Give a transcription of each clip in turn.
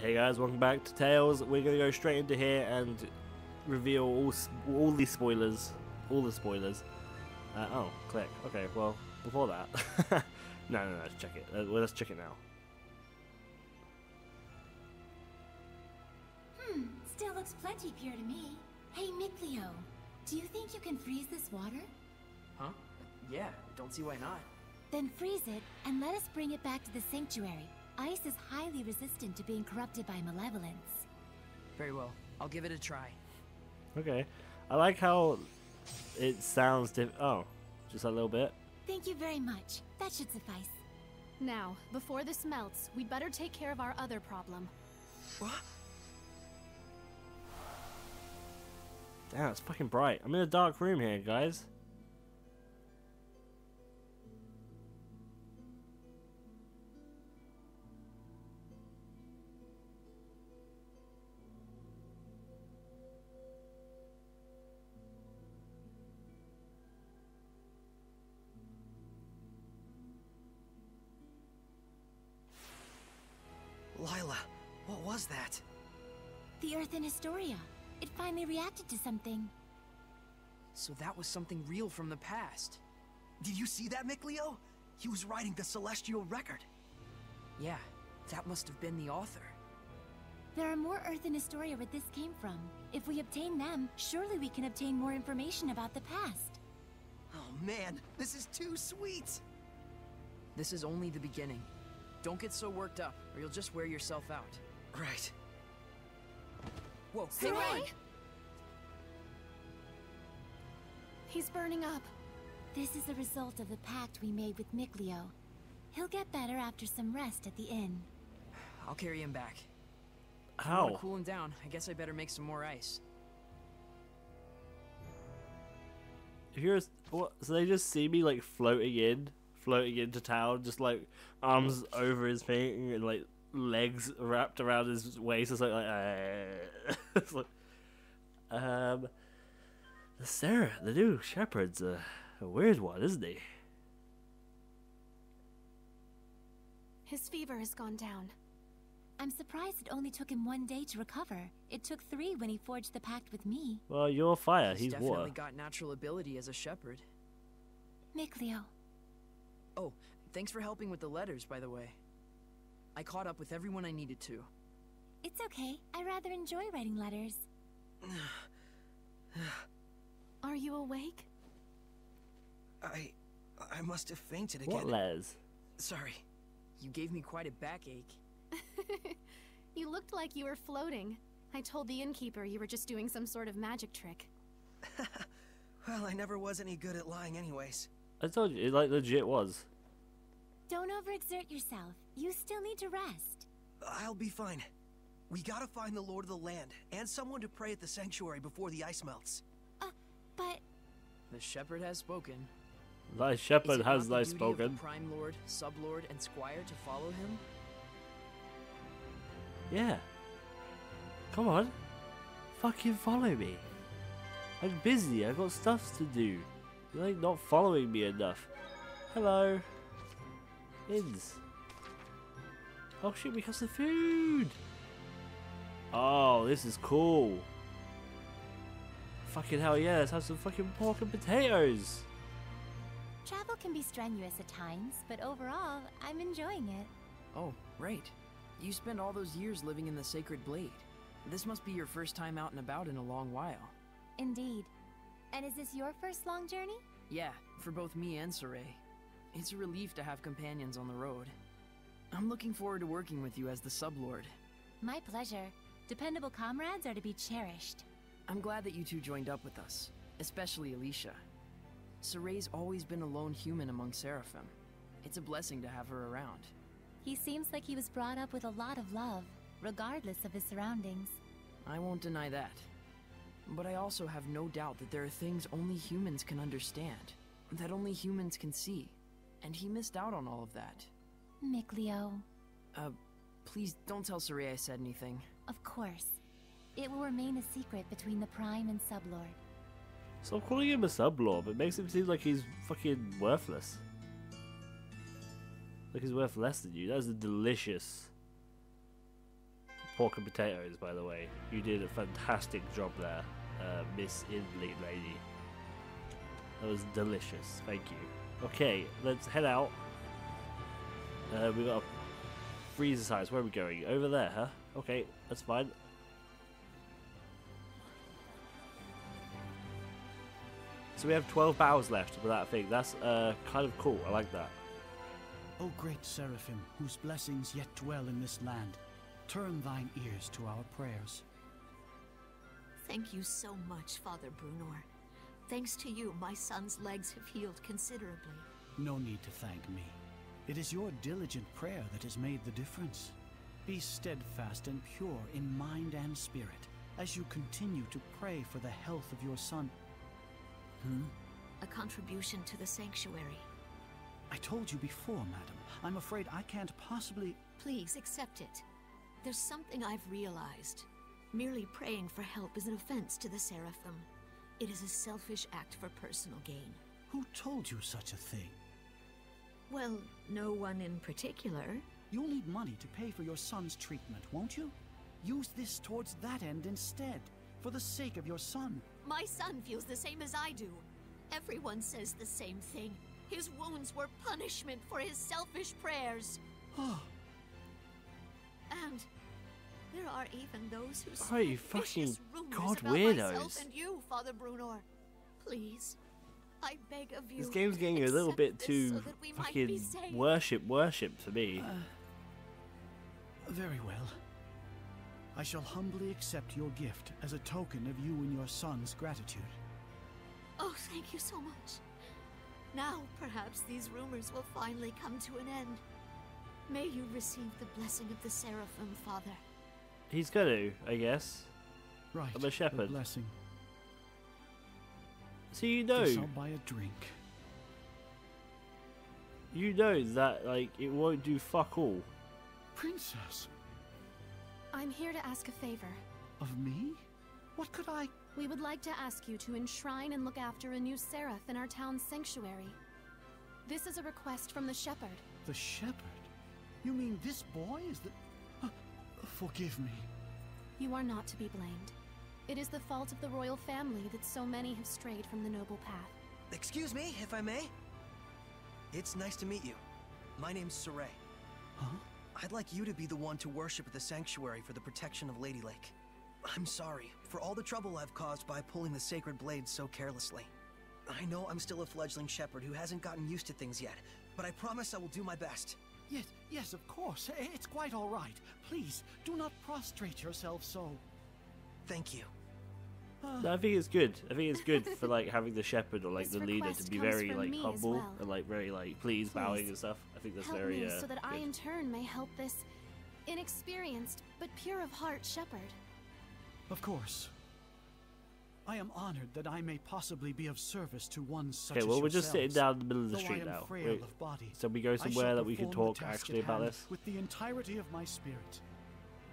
Hey guys, welcome back to Tales. We're gonna go straight into here and reveal all the spoilers, oh, click. Okay, well, before that, no, let's check it. Let's check it now. Still looks plenty pure to me. Hey, Mikleo, do you think you can freeze this water? Huh? Yeah, don't see why not. Then freeze it and let us bring it back to the sanctuary. Ice is highly resistant to being corrupted by malevolence. Very well. I'll give it a try. Okay. I like how it sounds oh, just a little bit. Thank you very much. That should suffice. Now, before this melts, we'd better take care of our other problem. What? Damn, it's fucking bright. I'm in a dark room here, guys. Lailah, what was that? The Earth in Historia. It finally reacted to something. So that was something real from the past. Did you see that, Mikleo? He was writing the Celestial Record. Yeah, that must have been the author. There are more Earth in Historia where this came from. If we obtain them, surely we can obtain more information about the past. Oh man, this is too sweet! This is only the beginning. Don't get so worked up, or you'll just wear yourself out. Right. Whoa, hang on! He's burning up. This is a result of the pact we made with Mikleo. He'll get better after some rest at the inn. I'll carry him back. How? Cool him down. I guess I better make some more ice. Here's what? So they just see me like floating into town, just like arms over his thing and like legs wrapped around his waist. It's like it's like the new shepherd's a weird one, isn't he? His fever has gone down. I'm surprised it only took him 1 day to recover. It took 3 when he forged the pact with me. Well, you're fire. He's definitely water. Got natural ability as a shepherd. Mikleo. Oh, thanks for helping with the letters, by the way. I caught up with everyone I needed to. It's okay. I rather enjoy writing letters. Are you awake? I must have fainted again. What letters? Sorry. You gave me quite a backache. You looked like you were floating. I told the innkeeper you were just doing some sort of magic trick. Well, I never was any good at lying anyways. I told you, it like legit was. Don't overexert yourself. You still need to rest. I'll be fine. We gotta find the Lord of the Land and someone to pray at the sanctuary before the ice melts. But... The shepherd has spoken. Thy shepherd has thy spoken. The Prime Lord, Sublord, and Squire to follow him? Yeah. Come on. Fucking follow me. I'm busy. I've got stuff to do. You're like not following me enough. Hello. Inns. Oh shit, we got some food! Oh, this is cool. Fucking hell yeah, let's have some fucking pork and potatoes! Travel can be strenuous at times, but overall, I'm enjoying it. Oh, right. You spent all those years living in the Sacred Blade. This must be your first time out and about in a long while. Indeed. And is this your first long journey? Yeah, for both me and Seray. It's a relief to have companions on the road. I'm looking forward to working with you as the Sublord. My pleasure. Dependable comrades are to be cherished. I'm glad that you two joined up with us, especially Alisha. Seray's always been a lone human among Seraphim. It's a blessing to have her around. He seems like he was brought up with a lot of love, regardless of his surroundings. I won't deny that. But I also have no doubt that there are things only humans can understand, that only humans can see. And he missed out on all of that. Mikleo. Please don't tell Sorey I said anything. Of course. It will remain a secret between the Prime and Sublord. Stop calling him a Sublord. It makes him seem like he's fucking worthless. Like he's worth less than you. That was delicious. pork and potatoes, by the way. You did a fantastic job there, Miss Indley lady. That was delicious. Thank you. Okay, let's head out. We got a freezer size. Where are we going? Over there, huh? Okay, that's fine. So we have 12 battles left with that thing. That's kind of cool. I like that. O great Seraphim, whose blessings yet dwell in this land, turn thine ears to our prayers. Thank you so much, Father Broener. Thanks to you, my son's legs have healed considerably. No need to thank me. It is your diligent prayer that has made the difference. Be steadfast and pure in mind and spirit as you continue to pray for the health of your son. A contribution to the sanctuary. I told you before, madam. I'm afraid I can't possibly... Please, accept it. There's something I've realized. Merely praying for help is an offense to the Seraphim. It is a selfish act for personal gain. Who told you such a thing? Well, no one in particular. You'll need money to pay for your son's treatment, won't you? Use this towards that end instead, for the sake of your son. My son feels the same as I do. Everyone says the same thing. His wounds were punishment for his selfish prayers. And there are even those who say vicious rumors about myself and you, Father Broener. Please, I beg of you. This game's getting a little bit too fucking worship for me. Very well. I shall humbly accept your gift as a token of you and your son's gratitude. Oh, thank you so much. Now, perhaps these rumors will finally come to an end. May you receive the blessing of the Seraphim, Father. He's going to, I guess. Right, I'm a shepherd. Blessing. So you know... This I'll buy a drink. You know that, like, it won't do fuck all. Princess... I'm here to ask a favor. Of me? What could I... We would like to ask you to enshrine and look after a new seraph in our town's sanctuary. This is a request from the shepherd. The shepherd? You mean this boy is the... forgive me. You are not to be blamed. It is the fault of the royal family that so many have strayed from the noble path. Excuse me, if I may? It's nice to meet you. My name's Seray. Huh? I'd like you to be the one to worship at the sanctuary for the protection of Ladylake. I'm sorry for all the trouble I've caused by pulling the sacred blade so carelessly. I know I'm still a fledgling shepherd who hasn't gotten used to things yet, but I promise I will do my best. Yes, of course. It's quite all right. Please, do not prostrate yourself so. Thank you. I think it's good. I think it's good for like having the shepherd or like the leader to be very like humble and like very like please bowing and stuff. I think that's help very me so that good. I in turn may help this inexperienced but pure of heart shepherd. Of course. I am honored that I may possibly be of service to one such. Okay, well we're just sitting down in the middle of the street now. So we go somewhere that we can talk actually about this. With the entirety of my spirit.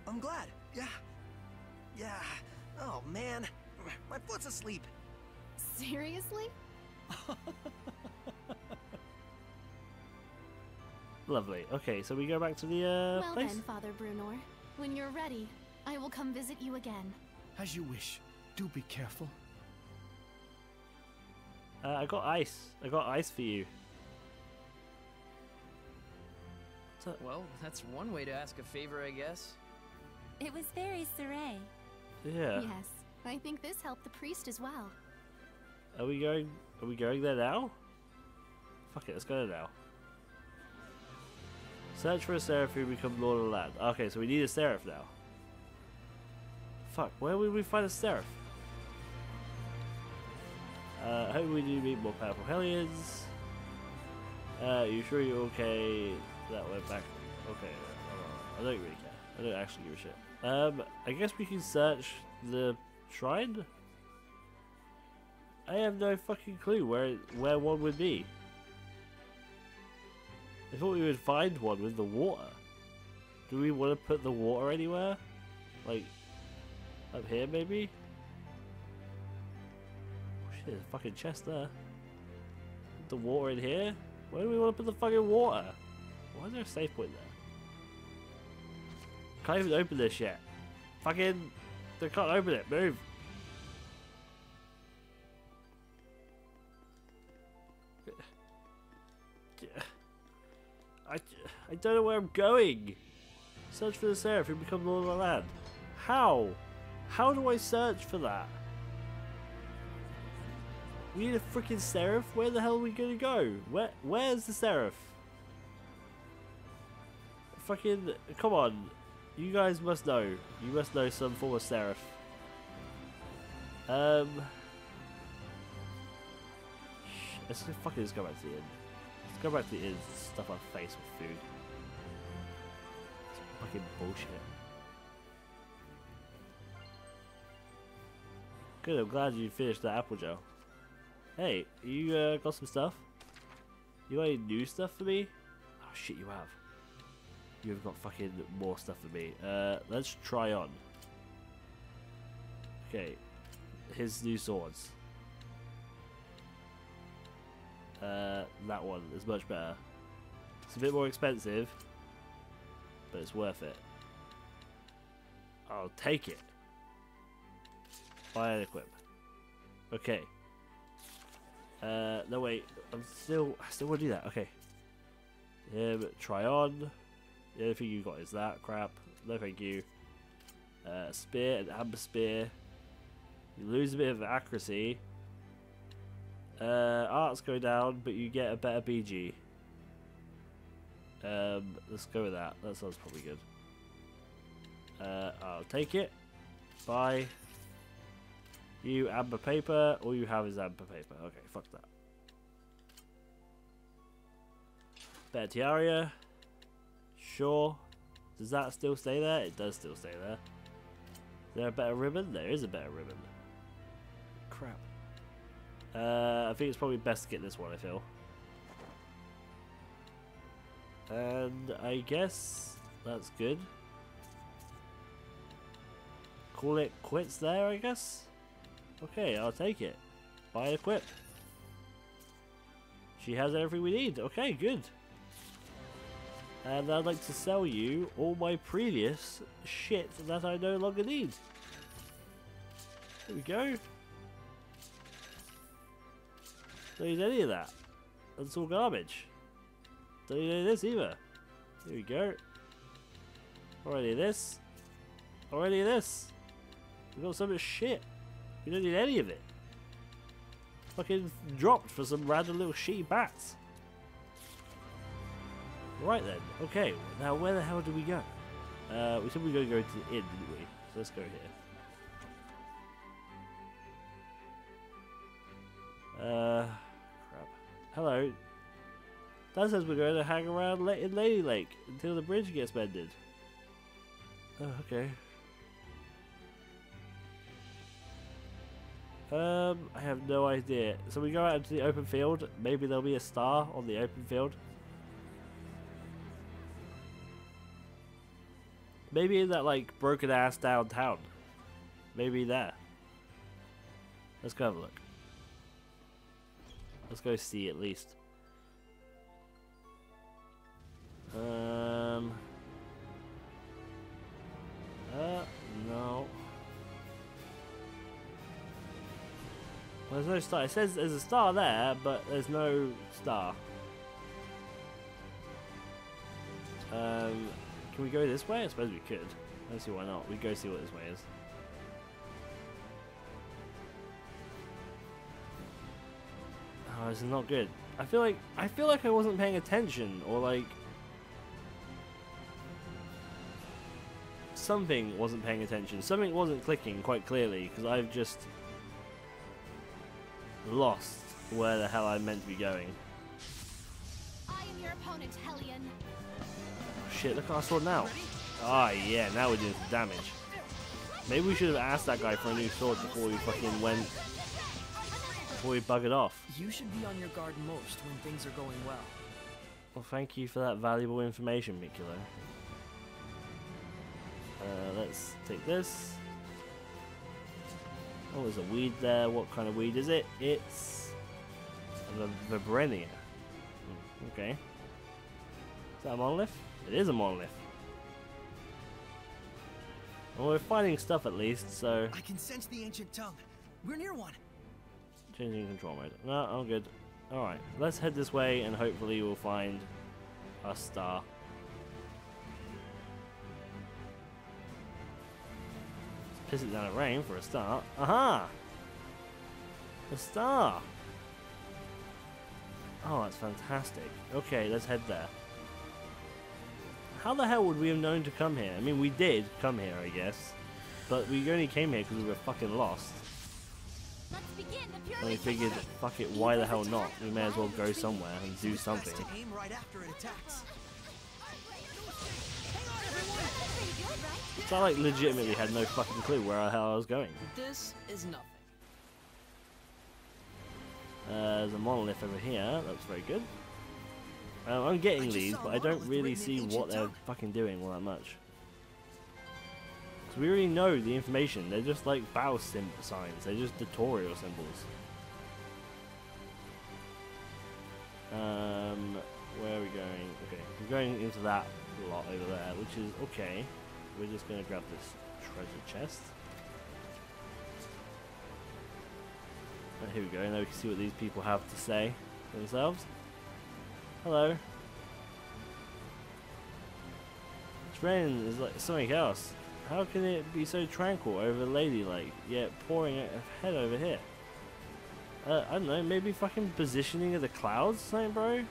I'm glad. Yeah. Oh man. My foot's asleep. Seriously? Lovely. Okay, so we go back to the well place? Then, Father Broener, when you're ready, I will come visit you again. As you wish. Do be careful. I got ice. I got ice for you. Well, that's one way to ask a favor, I guess. It was very Seray. Yeah. Yes. I think this helped the priest as well. Are we going there now? Fuck it, let's go there now. Search for a seraph who become Lord of the Land. Okay, so we need a seraph now. Fuck, where would we find a seraph? I hope we do meet more powerful Hellions. You sure you're okay? That went back. Okay, I don't really care. I don't actually give a shit. I guess we can search the shrine? I have no fucking clue where one would be. I thought we would find one with the water. Do we want to put the water anywhere? Like, up here maybe? Oh shit, there's a fucking chest there. Put the water in here? Where do we want to put the fucking water? Why is there a safe point there? Can't even open this yet. Fucking... They can't open it. Move. I don't know where I'm going. Search for the Seraphim, become Lord of the Land. How? How do I search for that? We need a freaking Seraph? Where the hell are we gonna go? Where's the Seraph? Fucking, come on. You guys must know. You must know some form of Seraph. Let's fucking just go back to the inn. Let's go back to the inn and stuff our face with food. It's fucking bullshit. Good, I'm glad you finished that apple gel. Hey, you got some stuff? You got any new stuff for me? Oh shit, you have. You've got fucking more stuff for me. Let's try on. Okay, his new swords. That one is much better. It's a bit more expensive, but it's worth it. I'll take it. Buy and equip. Okay. No wait, I still want to do that. Okay. Try on. The only thing you got is that crap. No thank you. Spear and amber spear. You lose a bit of accuracy. Arts go down, but you get a better BG. Let's go with that. That sounds probably good. I'll take it. Bye. You amber paper, all you have is amber paper. Okay, fuck that. Better tiara. Sure. Does that still stay there? It does still stay there. Is there a better ribbon? There is a better ribbon. Crap. I think it's probably best to get this one, I feel. And I guess that's good. Call it quits there, I guess. Okay, I'll take it. Buy and equip. She has everything we need. Okay, good. And I'd like to sell you all my previous shit that I no longer need. There we go. Don't need any of that. That's all garbage. Don't need any of this either. There we go. Already this. Already this. We've got so much shit. We don't need any of it. Fucking dropped for some random little shitty bats. Right then. Okay. Now where the hell do we go? We said we were going to go to the inn, didn't we? So let's go here. Crap. Hello. That says we're going to hang around in Ladylake until the bridge gets mended. Oh, okay. I have no idea. So we go out into the open field. Maybe there'll be a star on the open field. Maybe in that, like, broken ass downtown. Maybe there. Let's go have a look. Let's go see at least. No. There's no star. It says there's a star there, but there's no star. Can we go this way? I suppose we could. Let's see why not. We go see what this way is. Oh, this is not good. I feel like I wasn't paying attention, or like something wasn't paying attention. Something wasn't clicking quite clearly because I've just lost where the hell I'm meant to be going. I am your opponent, Hellion. Oh shit, look at our sword now. Ah, oh, yeah, now we're doing some damage. Maybe we should have asked that guy for a new sword before we fucking went. Before we buggered off. You should be on your guard most when things are going well. Well, thank you for that valuable information, Mikleo. Let's take this. Oh, there's a weed there. What kind of weed is it? It's the Vibrenia. Okay. Is that a monolith? It is a monolith. Well, we're fighting stuff at least, so. I can sense the ancient tongue. We're near one. Changing control mode. No, I'm good. Alright, let's head this way and hopefully we'll find a star. Let's piss it down at rain for a start. Aha! A star! Oh, that's fantastic. Okay, let's head there. How the hell would we have known to come here? I mean, we did come here, I guess. But we only came here because we were fucking lost. And we figured, fuck it, why the hell not? We may as well go somewhere and do something. So I, like, legitimately had no fucking clue where the hell I was going. This is nothing. There's a monolith over here, that's very good. I'm getting these, but I don't really see what they're fucking doing all that much. Because we already know the information, they're just like battle signs, they're just tutorial symbols. Where are we going? Okay, we're going into that lot over there, which is okay. We're just going to grab this treasure chest. Here we go, now we can see what these people have to say for themselves. Hello. This rain is like something else. How can it be so tranquil over Ladylake, yet pouring it head over here? I don't know, maybe fucking positioning of the clouds, something, bro? I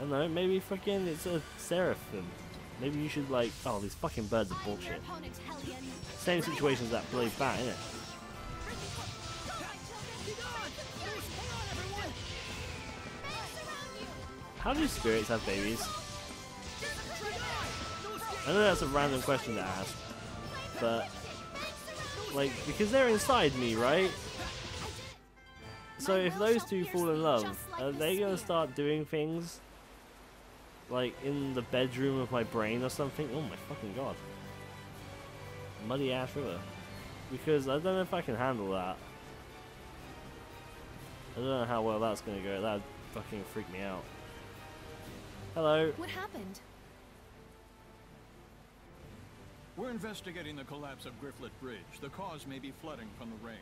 don't know, maybe fucking it's a Seraphim. Maybe you should, like, oh, these fucking birds are bullshit. Same situation as that bloody bat, innit? How do spirits have babies? I know that's a random question to ask, but, like, because they're inside me, right? So if those two fall in love, are they gonna start doing things, like, in the bedroom of my brain or something? Oh my fucking god. Muddy ass river. Because I don't know if I can handle that. I don't know how well that's gonna go. That'd fucking freak me out. Hello. What happened? We're investigating the collapse of Griflet Bridge. The cause may be flooding from the rains.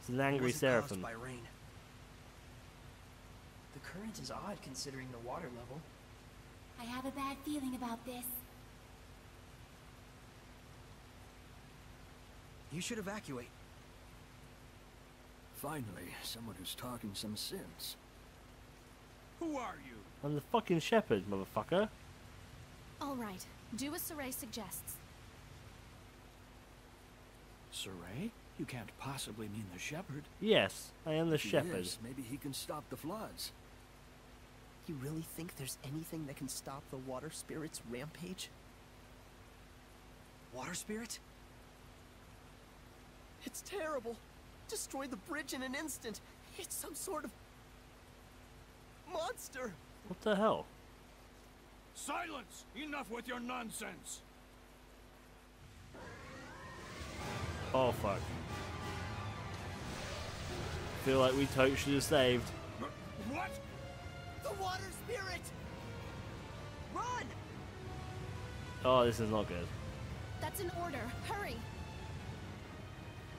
It's an angry Seraphim. By rain. The current is odd considering the water level. I have a bad feeling about this. You should evacuate. Finally, someone who's talking some sense. Who are you? I'm the fucking shepherd, motherfucker. All right, do as Seray suggests. Seray? You can't possibly mean the shepherd. Yes, I am the shepherd. Yes, maybe he can stop the floods. You really think there's anything that can stop the water spirit's rampage? Water spirit? It's terrible. Destroyed the bridge in an instant. It's some sort of monster. What the hell? Silence! Enough with your nonsense. Oh fuck. I feel like we totally should have saved. What? The water spirit! Run! Oh, this is not good. That's an order. Hurry!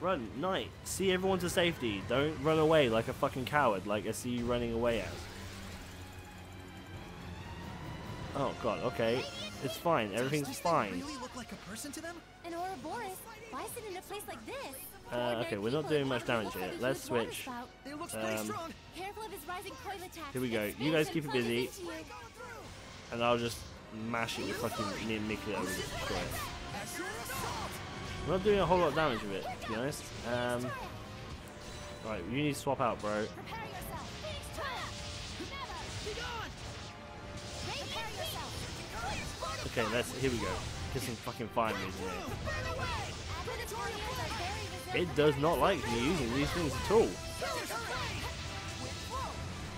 Run, Knight. See everyone to safety. Don't run away like a fucking coward, like I see you running away as. Oh god, okay. It's fine. Everything's fine. Okay, we're not doing much damage here. Let's switch. Here we go. You guys keep it busy. And I'll just mash it with fucking me and Mikleo and destroy it. We're not doing a whole lot of damage with it, to be honest. Right, you need to swap out, bro. Okay, here we go. Kissing fucking fire music. It does not like me using these things at all.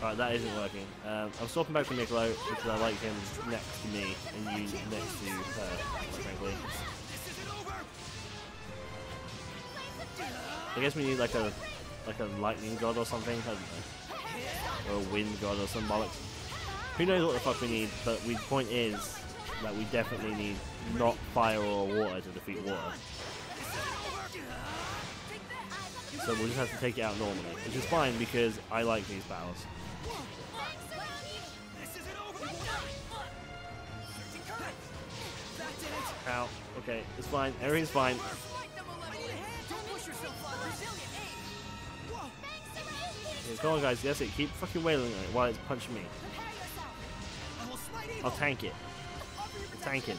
Right, that isn't working. I'm swapping back to Mikleo because I like him next to me and you next to her, quite frankly. I guess we need like a lightning god or something, I don't know. Or a wind god or some bollocks. Who knows what the fuck we need, but the point is that we definitely need not fire or water to defeat water. So we'll just have to take it out normally, which is fine because I like these battles. Ow. Okay, it's fine. Everything's fine. Okay, come on, guys. That's it. Keep fucking wailing on it while it's punching me. I'll tank it. I'm tanking.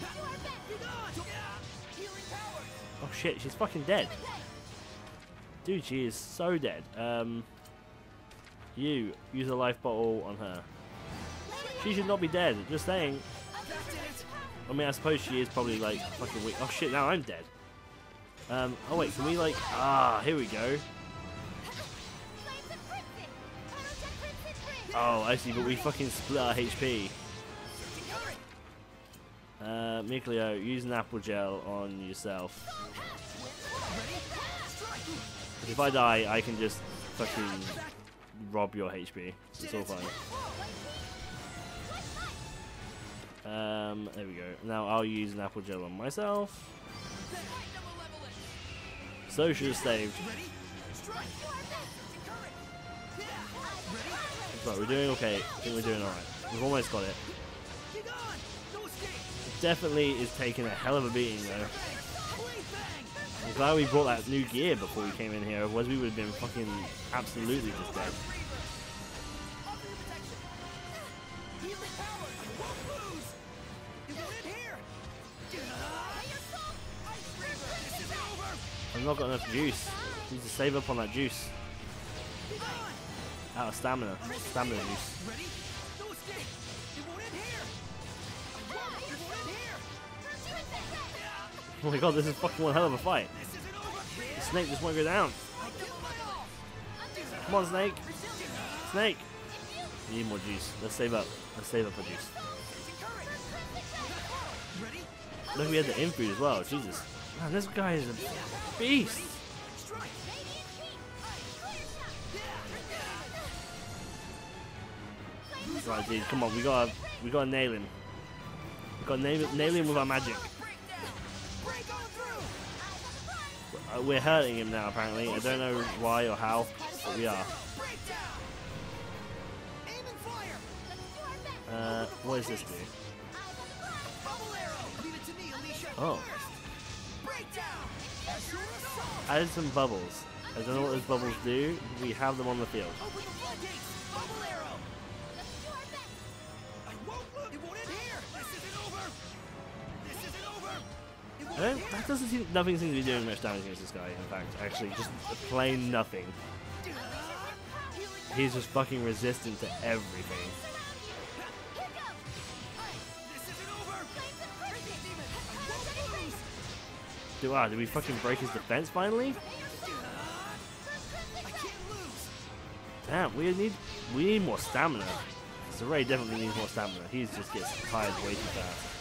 Oh shit, she's fucking dead. Dude, she is so dead. You use a life bottle on her. She should not be dead. Just saying. I mean, I suppose she is probably like fucking weak. Oh shit, now I'm dead. Oh wait, can we like? Ah, here we go. Oh, I see. But we fucking split our HP. Mikleo, use an apple gel on yourself. If I die, I can just fucking rob your HP. It's all fine. There we go. Now I'll use an apple gel on myself. So should have saved. Right, we're doing okay. I think we're doing alright. We've almost got it. It definitely is taking a hell of a beating though. I'm glad we brought that new gear before we came in here, otherwise we would have been fucking absolutely just dead. I've not got enough juice. I need to save up on that juice. Out of stamina. Stamina juice. Oh my god, this is fucking one hell of a fight. The snake just won't go down. Come on, snake. Snake. We need more juice. Let's save up. Let's save up for juice. Look, we had the infood as well. Jesus. Man, this guy is a beast. Right, dude. Come on. We gotta nail him. We gotta nail him with our magic. We're hurting him now, apparently. I don't know why or how, but we are. What does this do? Oh. Added some bubbles. I don't know what those bubbles do. We have them on the field. That doesn't seem, nothing seems to be doing much damage against this guy, in fact, actually, just plain nothing. He's just fucking resistant to everything. Did we fucking break his defense finally? Damn, we need more stamina. Seray definitely needs more stamina. He just gets tired way too fast.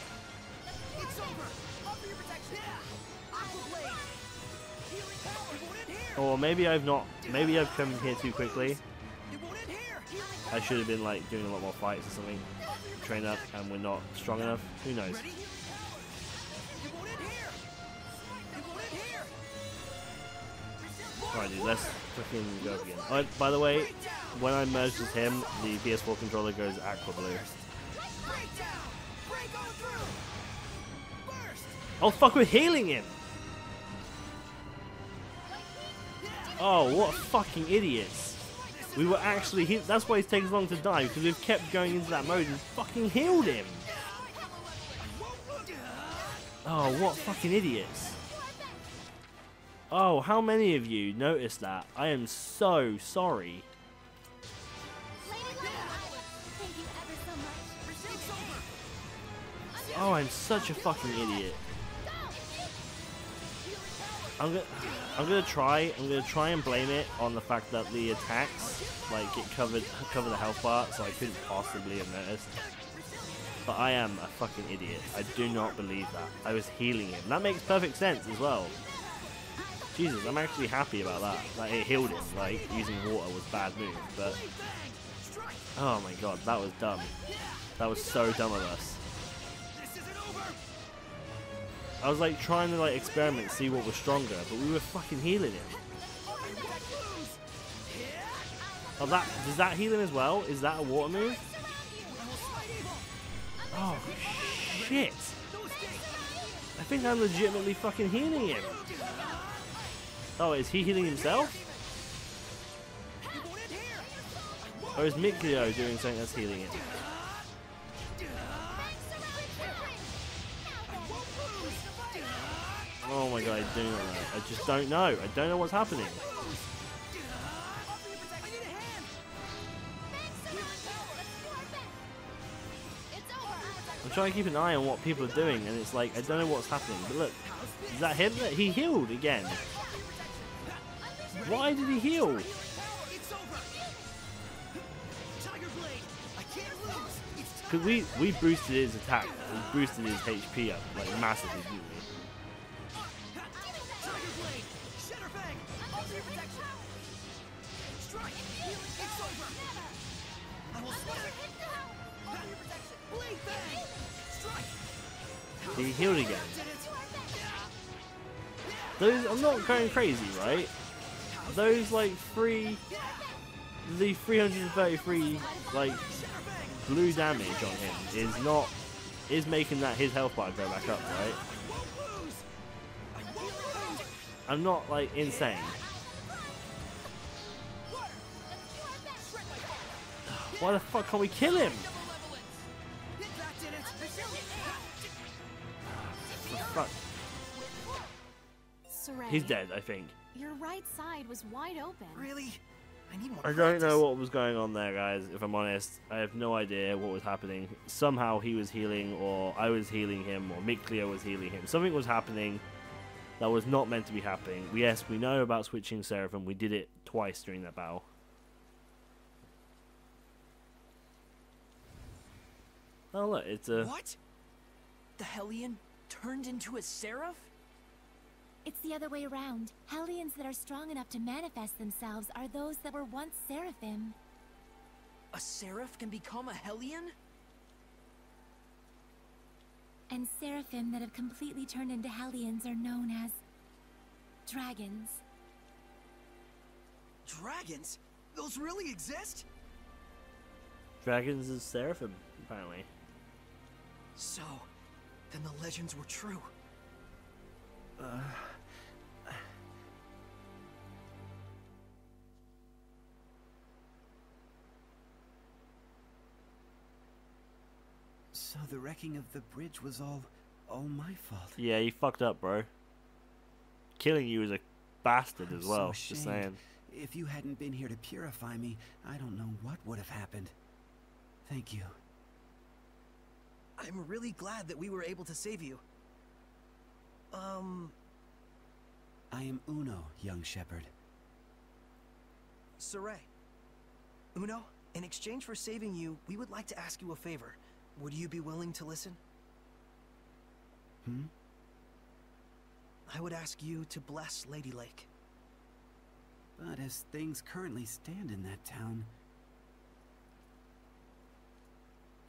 Or maybe I've not. Maybe I've come here too quickly. I should have been like doing a lot more fights or something. Train up, and we're not strong enough. Who knows? Alright, dude. Let's fucking go again. Oh, by the way, when I merged with him, the PS4 controller goes aqua blue. Oh fuck! We're healing him. Oh, what fucking idiots. We were actually hit. That's why he's taking long to die, because we've kept going into that mode and fucking healed him. Oh, what fucking idiots. Oh, how many of you noticed that? I am so sorry. Oh, I'm such a fucking idiot. I'm gonna try and blame it on the fact that the attacks, like, it cover the health bar, so I couldn't possibly have noticed. But I am a fucking idiot. I do not believe that. I was healing him. That makes perfect sense as well. Jesus, I'm actually happy about that. Like, it healed him. Like, using water was a bad move, but... Oh my god, that was dumb. That was so dumb of us. I was like trying to like experiment, see what was stronger, but we were fucking healing him. Oh, that does that heal him as well? Is that a water move? Oh shit! I think I'm legitimately fucking healing him. Oh, is he healing himself? Or is Mikleo doing something that's healing him? Oh my god, I do not know. I just don't know. I don't know what's happening. I'm trying to keep an eye on what people are doing, and it's like, I don't know what's happening. But look, is that him? Look, he healed again. Why did he heal? Because we boosted his attack, we boosted his HP up, like, massively, didn't we? He healed again. Those, I'm not going crazy, right? Those like the 333 like blue damage on him is not making that his health bar go back up, right? I'm not like insane. Why the fuck can't we kill him? Fuck. Seray, he's dead, I think. Your right side was wide open. Really? I need more practice. I don't know what was going on there, guys, if I'm honest. I have no idea what was happening. Somehow he was healing, or I was healing him, or Mikleo was healing him. Something was happening that was not meant to be happening. Yes, we know about switching Seraphim. We did it twice during that battle. Oh, look, it's a... What? The Hellion? Turned into a seraph? It's the other way around. Hellions that are strong enough to manifest themselves are those that were once seraphim. A seraph can become a Hellion? And seraphim that have completely turned into Hellions are known as dragons. Dragons? Those really exist? Dragons is seraphim, apparently. So... then the legends were true. So the wrecking of the bridge was all my fault. Yeah, you fucked up, bro. Killing you was a bastard as well. Just saying. If you hadn't been here to purify me, I don't know what would have happened. Thank you. I'm really glad that we were able to save you. I am Uno, young shepherd. Seray. Uno, in exchange for saving you, we would like to ask you a favor. Would you be willing to listen? Hmm? I would ask you to bless Ladylake. But as things currently stand in that town...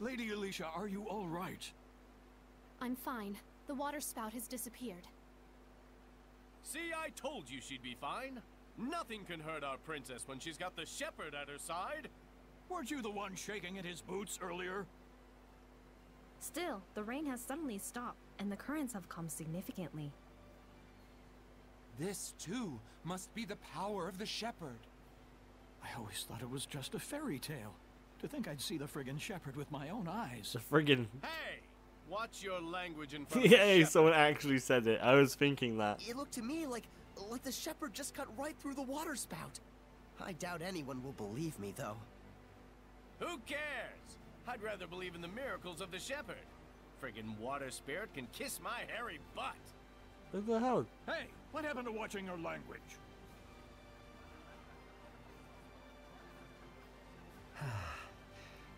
Lady Alisha, are you all right? I'm fine. The water spout has disappeared. See, I told you she'd be fine. Nothing can hurt our princess when she's got the shepherd at her side. Weren't you the one shaking at his boots earlier? Still, the rain has suddenly stopped, and the currents have come significantly. This, too, must be the power of the shepherd. I always thought it was just a fairy tale. To think I'd see the friggin' shepherd with my own eyes. The friggin'... Hey! Watch your language in front of the shepherd. Yay, someone actually said it. I was thinking that. It looked to me like the shepherd just cut right through the water spout. I doubt anyone will believe me, though. Who cares? I'd rather believe in the miracles of the shepherd. Friggin' water spirit can kiss my hairy butt. What the hell? Hey, what happened to watching your language?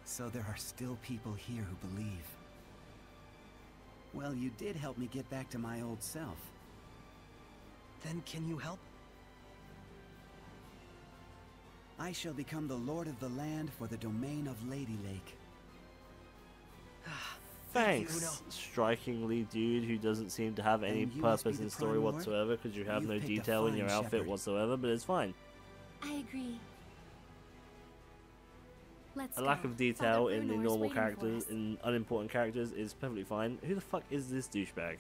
So there are still people here who believe. Well, you did help me get back to my old self. Then can you help? I shall become the lord of the land for the domain of Ladylake. Thanks, strikingly dude who doesn't seem to have any purpose in story whatsoever because you have no detail in your outfit whatsoever, but it's fine. I agree. A lack of detail in the normal characters, in unimportant characters, is perfectly fine. Who the fuck is this douchebag?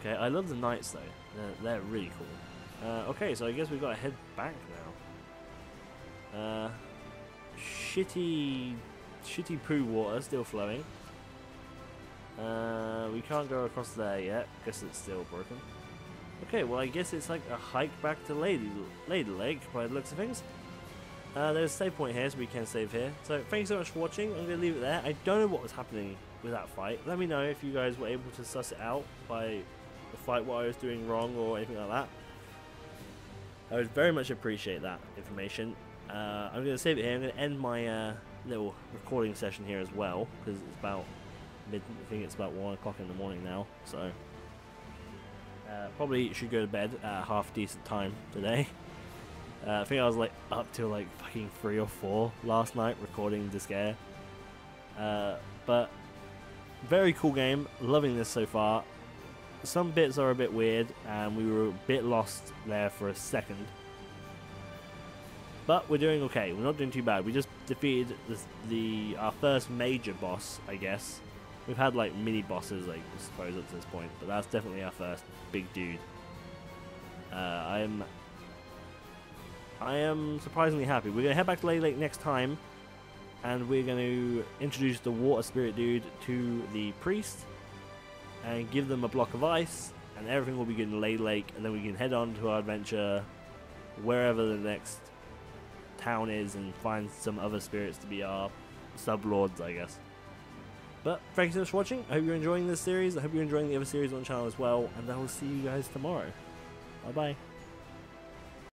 Okay, I love the knights though. They're really cool. Okay, so I guess we've got to head back now. Shitty poo water still flowing. We can't go across there yet. Guess it's still broken. Okay, well I guess it's like a hike back to Ladylake by the looks of things. There's a save point here, so we can save here. So thanks so much for watching. I'm going to leave it there. I don't know what was happening with that fight. Let me know if you guys were able to suss it out by the fight, what I was doing wrong or anything like that. I would very much appreciate that information. I'm going to save it here. I'm going to end my little recording session here as well, because it's about mid, I think it's about 1 o'clock in the morning now, so probably should go to bed at a half decent time today. I think I was like up till like fucking 3 or 4 last night recording this game. But very cool game, loving this so far. Some bits are a bit weird and we were a bit lost there for a second, but we're doing okay. We're not doing too bad. We just defeated our first major boss, I guess. We've had like mini bosses, I suppose, up to this point, but that's definitely our first big dude. I am surprisingly happy. We're gonna head back to Ladylake next time, and we're gonna introduce the water spirit dude to the priest, and give them a block of ice, and everything will be good in Ladylake, and then we can head on to our adventure wherever the next town is, and find some other spirits to be our sub-lords, I guess. But thank you so much for watching. I hope you're enjoying this series. I hope you're enjoying the other series on the channel as well. And I will see you guys tomorrow. Bye bye.